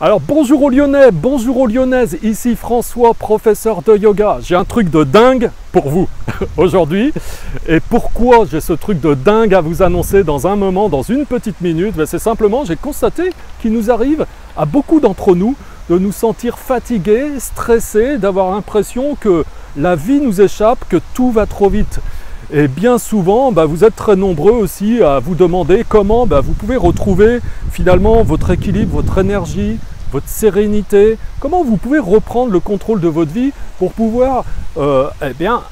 Alors bonjour aux Lyonnais, bonjour aux Lyonnaises, ici François, professeur de yoga. J'ai un truc de dingue pour vous aujourd'hui. Et pourquoi j'ai ce truc de dingue à vous annoncer dans un moment, dans une petite minute? C'est simplement, j'ai constaté qu'il nous arrive à beaucoup d'entre nous de nous sentir fatigués, stressés, d'avoir l'impression que la vie nous échappe, que tout va trop vite. Et bien souvent, vous êtes très nombreux aussi à vous demander comment vous pouvez retrouver finalement votre équilibre, votre énergie, votre sérénité, comment vous pouvez reprendre le contrôle de votre vie pour pouvoir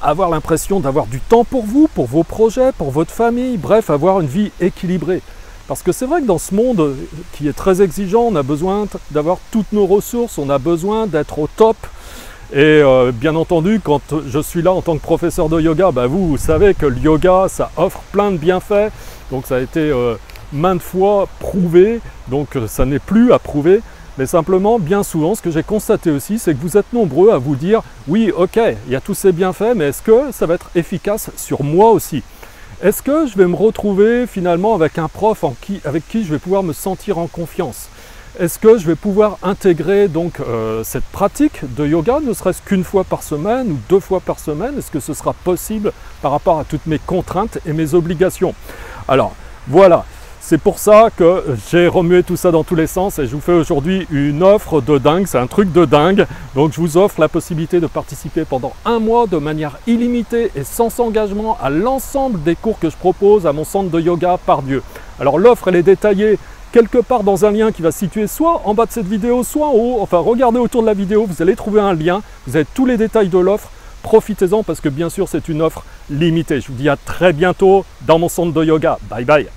avoir l'impression d'avoir du temps pour vous, pour vos projets, pour votre famille, bref, avoir une vie équilibrée. Parce que c'est vrai que dans ce monde qui est très exigeant, on a besoin d'avoir toutes nos ressources, on a besoin d'être au top. Et bien entendu, quand je suis là en tant que professeur de yoga, vous savez que le yoga, ça offre plein de bienfaits. Donc ça a été maintes fois prouvé, donc ça n'est plus à prouver. Mais simplement, bien souvent, ce que j'ai constaté aussi, c'est que vous êtes nombreux à vous dire « Oui, ok, il y a tous ces bienfaits, mais est-ce que ça va être efficace sur moi aussi ? Est-ce que je vais me retrouver finalement avec un prof avec qui je vais pouvoir me sentir en confiance ? Est-ce que je vais pouvoir intégrer donc cette pratique de yoga, ne serait-ce qu'une fois par semaine ou deux fois par semaine? Est-ce que ce sera possible par rapport à toutes mes contraintes et mes obligations? Alors voilà, c'est pour ça que j'ai remué tout ça dans tous les sens et je vous fais aujourd'hui une offre de dingue, c'est un truc de dingue. Donc je vous offre la possibilité de participer pendant un mois de manière illimitée et sans engagement à l'ensemble des cours que je propose à mon centre de yoga Par Dieu. Alors l'offre, elle est détaillée quelque part dans un lien qui va se situer soit en bas de cette vidéo, soit en haut. Enfin, regardez autour de la vidéo, vous allez trouver un lien, vous avez tous les détails de l'offre. Profitez-en parce que bien sûr, c'est une offre limitée. Je vous dis à très bientôt dans mon centre de yoga. Bye bye.